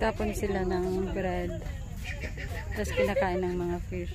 Tapon sila ng bread. Tapos kinakain ng mga fish.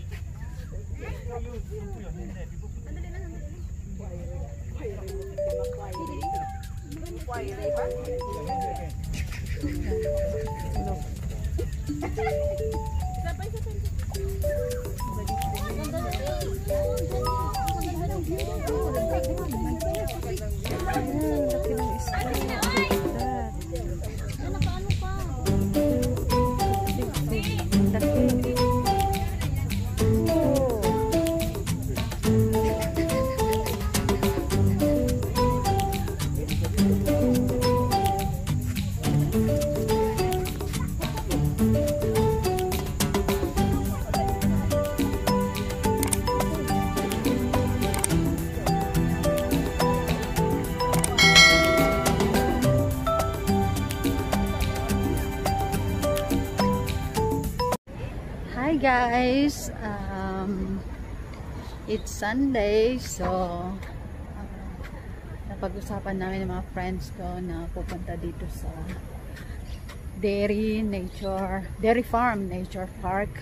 Hi guys, it's Sunday, so napag-usapan namin ng mga friends ko na pupunta dito sa Dairy Farm Nature Park.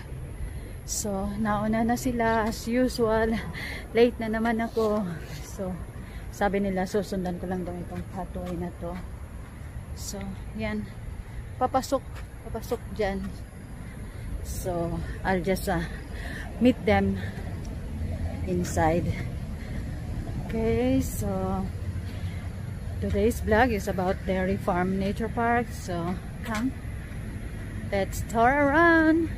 So nauna na sila as usual, late na naman ako. So sabi nila susundan ko lang daw itong pathway na to. So yan, papasok dyan. So I'll just meet them inside. Okay, so today's vlog is about Dairy Farm Nature Park. So come, let's tour around.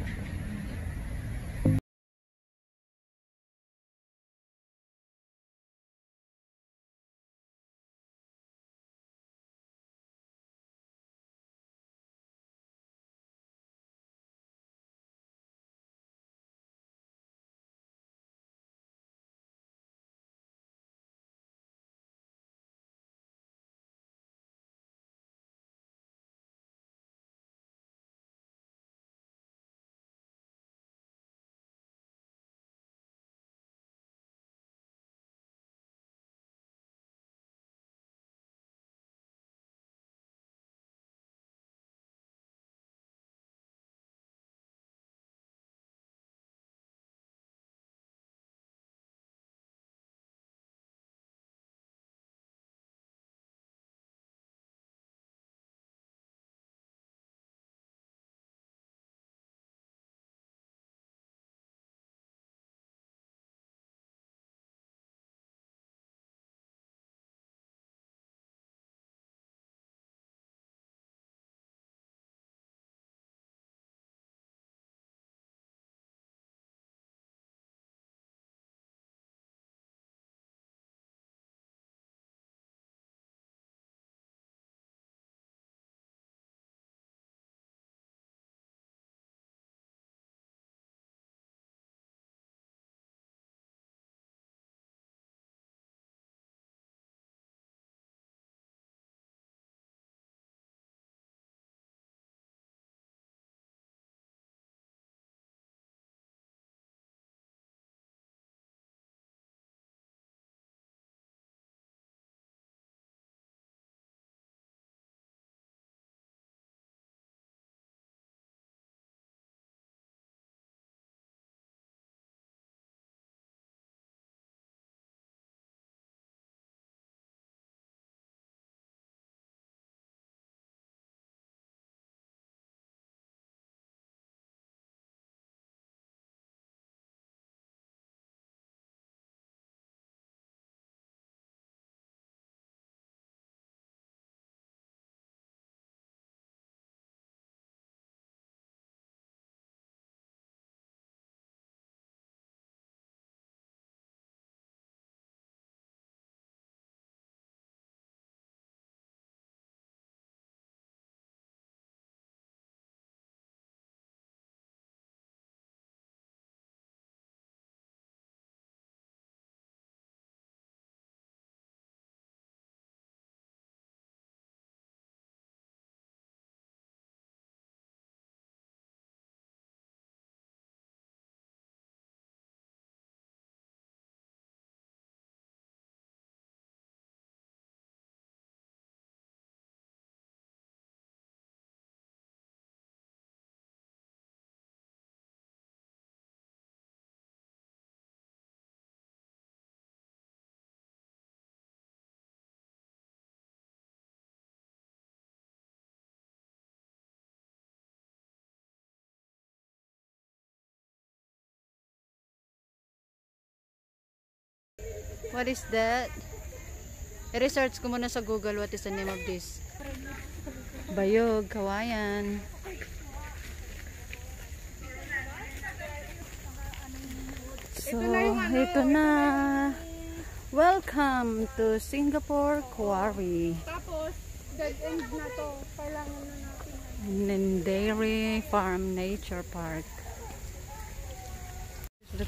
What is that? I-research ko muna sa Google what is the name of this. Bayog, Hawaiian. So, ito na. Welcome to Singapore Quarry. Tapos, dead end na to. Kailangan na natin. And Dairy Farm Nature Park. The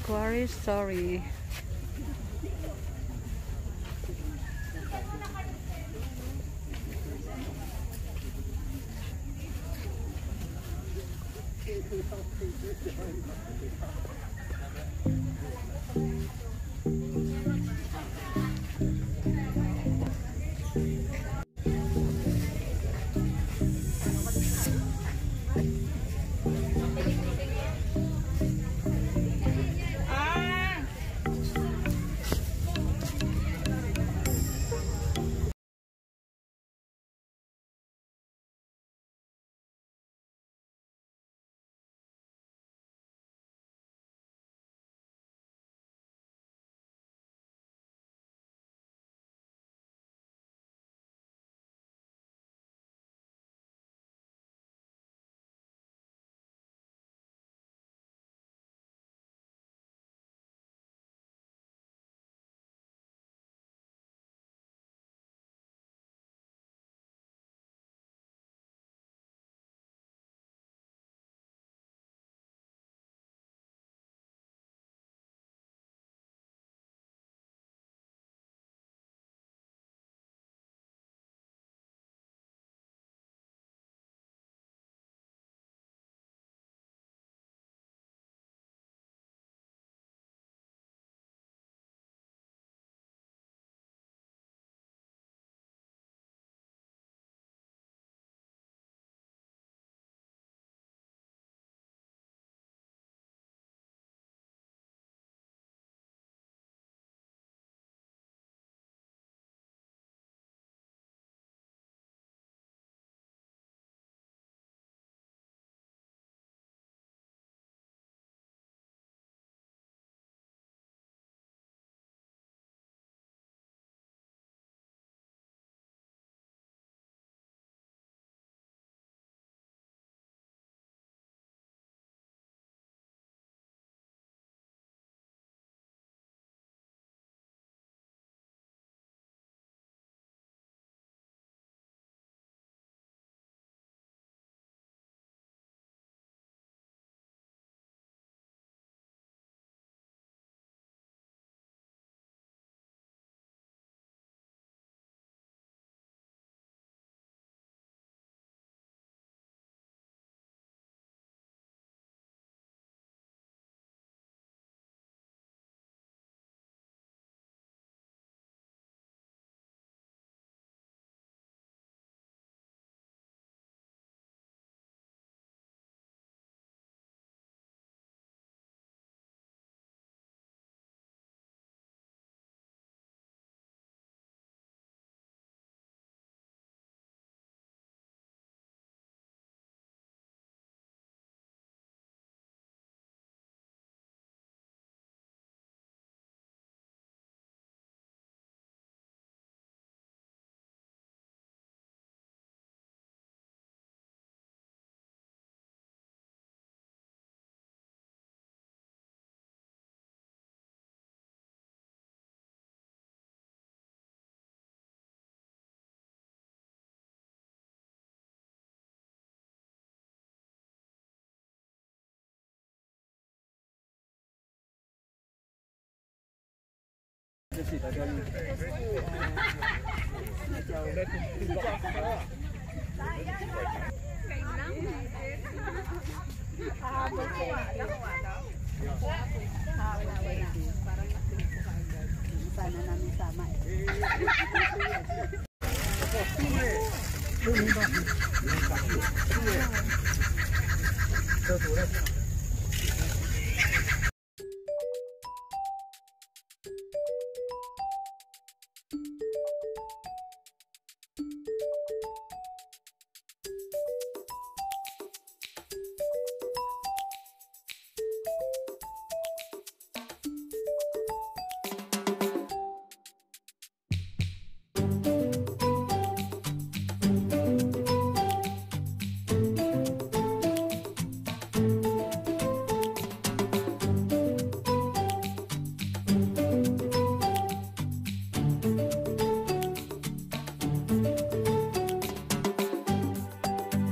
quarry story.